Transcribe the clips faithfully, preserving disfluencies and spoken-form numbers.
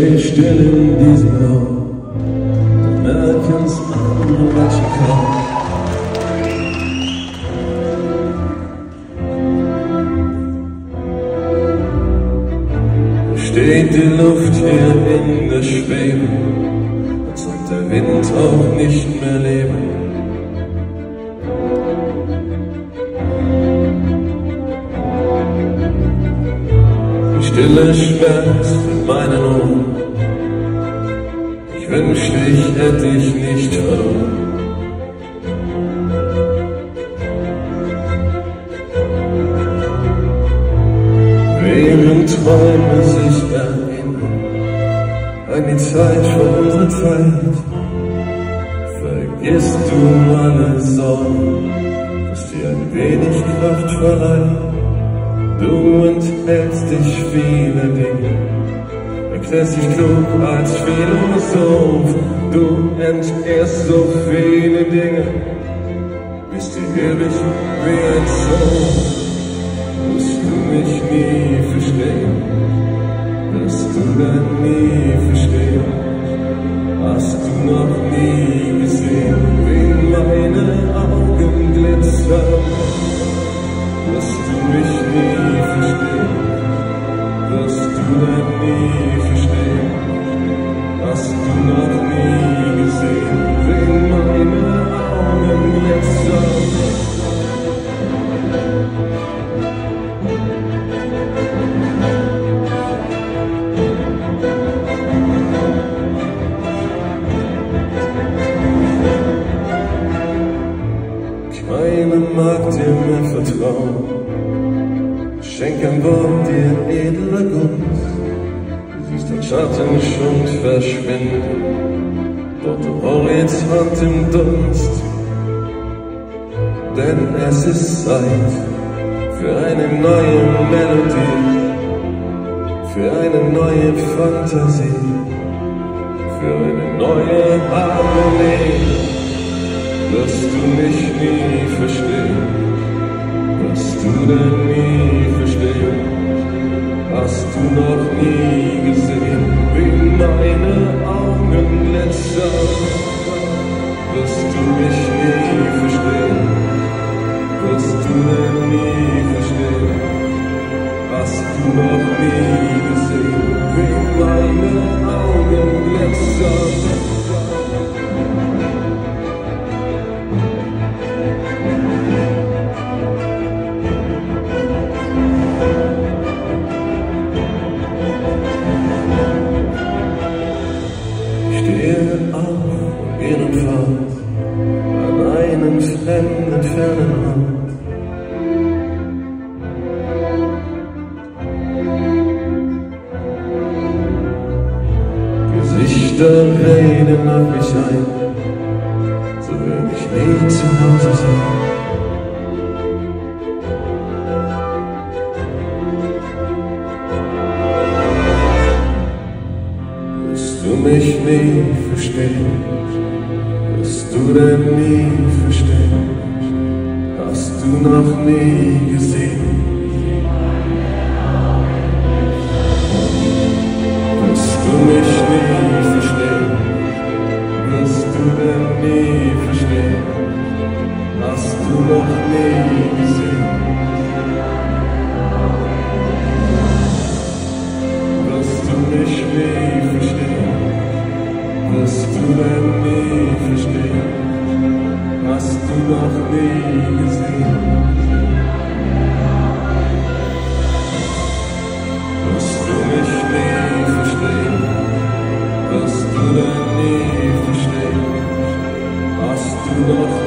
Welt still in diesem Raum. Du merkst andere Menschen kaum. Steht die Luft hier in der Schwebe, als ob der Wind auch nicht mehr lebe. Stille schmerzt in meinen Ohren. Ich wünschte, ich hätte dich nicht verloren. Während Träume sich erinnern an die Zeit vor unserer Zeit, vergisst du alle Sorgen, was dir ein wenig Kraft verleiht. Du enthältst dich viele Dinge, erklärst dich klug als Philosoph. Du entehrst so viele Dinge, bist dir ewig wie ein Sohn. Wirst du mich nie verstehen, wirst du dann nie verstehen. Hast du noch nie gesehen, wie meine Augen glitzern? Wirst du mich nie verstehen, wirst du dann nie verstehen, hast du noch nie gesehen, wenn meine Augen glitzern. Keiner mag dir mehr vertrauen, schenk ein Wort dir edler Gunst. Du siehst den Schatten und verschwinden, dort am Horizont im Dunst. Denn es ist Zeit für eine neue Melodie, für eine neue Fantasie, für eine neue Harmonie. Wirst du mich nie verstehen, wirst du denn nie verstehen, hast du noch nie gesehen, wie meine Augen glitzern. Wirst du mich nie verstehen, wirst du denn nie verstehen, hast du noch nie gesehen, wie meine Augen glitzern. Fremden, fernen Hand. Gesichter reden auf mich ein, so will ich nie zu Hause sein. Wirst du mich nie verstehen? Wirst du denn nie verstehen, hast du noch nie gesehen? Wirst du mich nie verstehen, wirst du denn nie verstehen, hast du noch nie gesehen? Wirst du mich nie verstehen, wirst du denn nie verstehen, hast du noch nie gesehen? Wirst du mich nie verstehen, wirst du denn nie verstehen, hast du noch nie gesehen?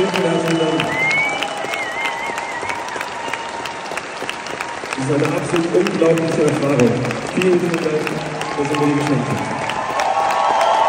Vielen Dank. Das ist eine absolut unglaubliche Erfahrung. Vielen, vielen Dank, dass ihr mir die geschenkt habt.